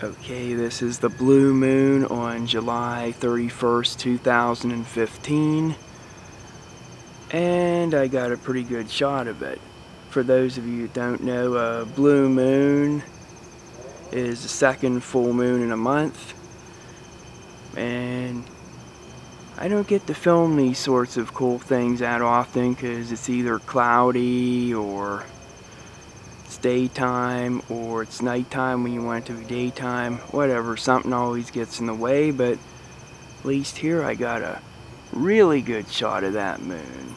Okay, this is the Blue Moon on July 31st, 2015. And I got a pretty good shot of it. For those of you who don't know, a Blue Moon is the second full moon in a month. And I don't get to film these sorts of cool things that often because it's either cloudy or it's daytime, or it's nighttime when you want it to be daytime, whatever, something always gets in the way. But at least here I got a really good shot of that moon.